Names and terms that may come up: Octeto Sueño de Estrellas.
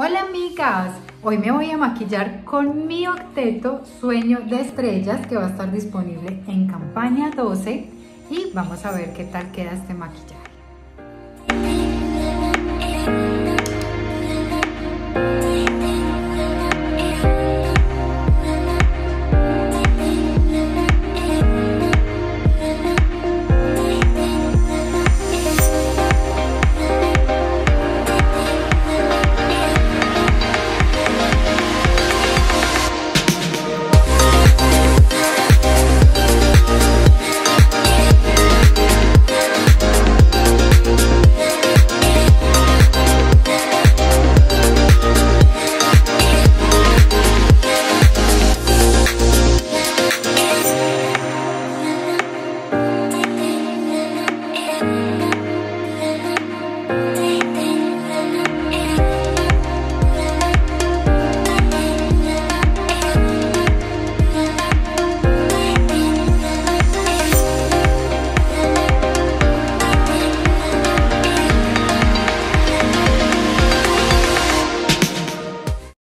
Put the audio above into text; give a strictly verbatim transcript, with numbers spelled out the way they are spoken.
Hola amigas, hoy me voy a maquillar con mi Octeto Sueño de Estrellas que va a estar disponible en campaña doce y vamos a ver qué tal queda este maquillaje.